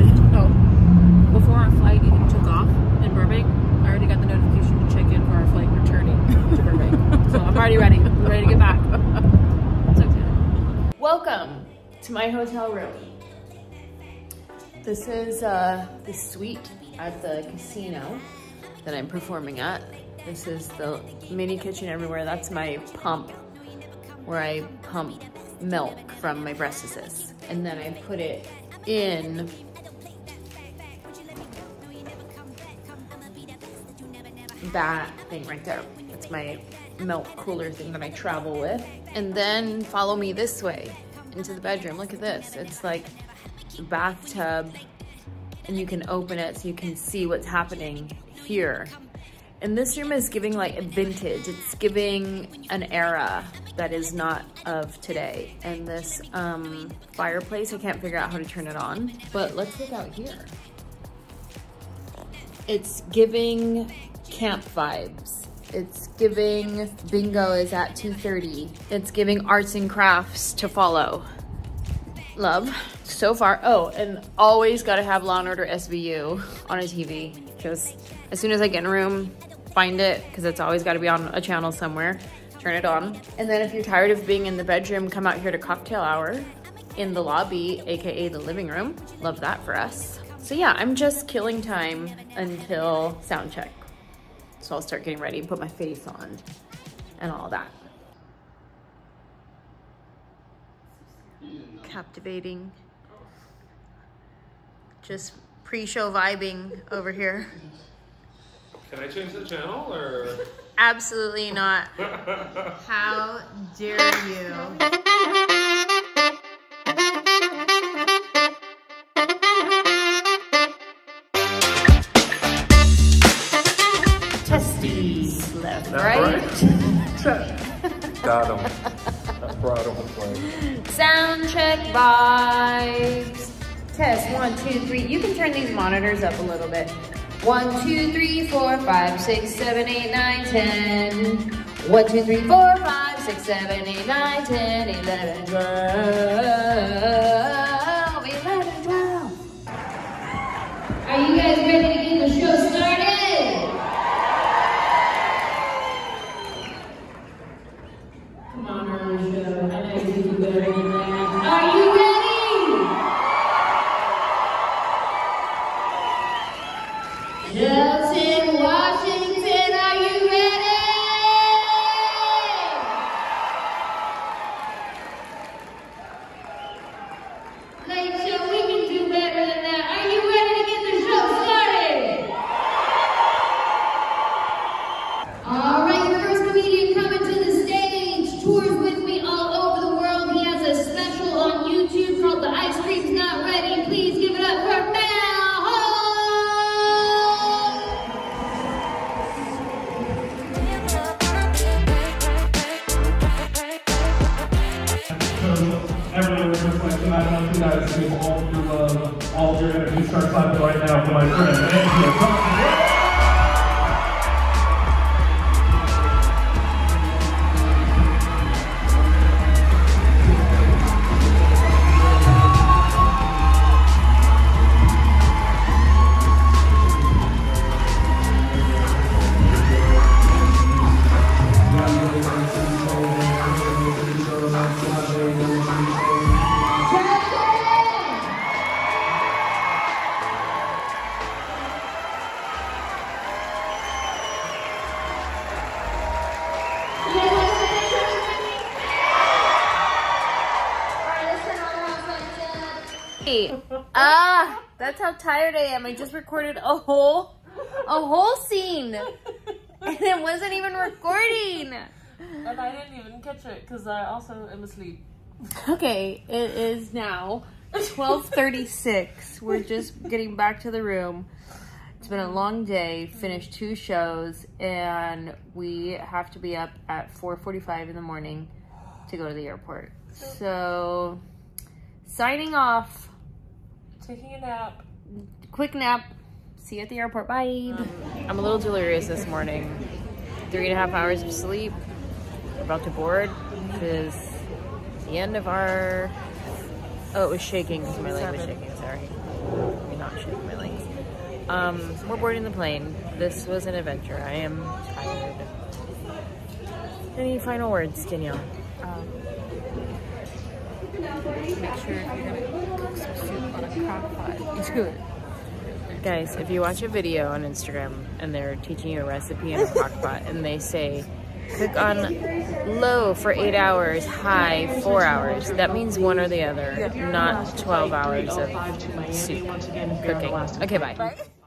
before our flight even took off in Burbank, I already got the notification to check in for our flight returning to Burbank. So I'm already ready. I'm ready to get back. It's okay. Welcome to my hotel room. This is the suite at the casino that I'm performing at. This is the mini kitchen everywhere. That's my pump where I pump milk from my breastises. And then I put it in that thing right there. That's my milk cooler thing that I travel with. And then follow me this way into the bedroom. Look at this. It's like a bathtub and you can open it so you can see what's happening here. And this room is giving like a vintage. It's giving an era that is not of today. And this fireplace, I can't figure out how to turn it on. But let's look out here. It's giving camp vibes. It's giving bingo is at 2:30. It's giving arts and crafts to follow. Love so far. Oh, and always gotta have Law & Order SVU on a TV. Just as soon as I get in a room, find it, because it's always got to be on a channel somewhere. Turn it on. And then if you're tired of being in the bedroom, come out here to cocktail hour in the lobby, AKA the living room. Love that for us. So yeah, I'm just killing time until sound check. So I'll start getting ready and put my face on and all that. Captivating. Just pre-show vibing over here. Can I change the channel or? Absolutely not. How dare you? Testes left, right? Got him. I brought him the plane. Sound check vibes. Test 1, 2, 3. You can turn these monitors up a little bit. 1, 2, 3, 4, 5, 6, 7, 8, 9, 10. 1, 2, 3, 4, 5, 6, 7, 8, 9, 10. 11, 12. 11, 12. Are you guys ready to get the show started? Come on, Marisha. I know you do better than that. Are you ready? That's how tired I am. I just recorded a whole scene, and it wasn't even recording. And I didn't even catch it because I also am asleep. Okay, it is now 12:36. We're just getting back to the room. It's been a long day. Finished 2 shows, and we have to be up at 4:45 in the morning to go to the airport. So, signing off. Taking a nap. Quick nap. See you at the airport. Bye. I'm a little delirious this morning. 3.5 hours of sleep. We're about to board. It is the end of our... Oh, it was shaking because my leg was shaking. Sorry. Maybe not shooting my legs. We're boarding the plane. This was an adventure. I am tired. Any final words, Danielle? Make sure if you're gonna cook some soup on a crock pot, do it. Guys, if you watch a video on Instagram and they're teaching you a recipe in a crock pot and they say, cook on low for 8 hours, high 4 hours, that means one or the other, not 12 hours of soup cooking. Okay, bye.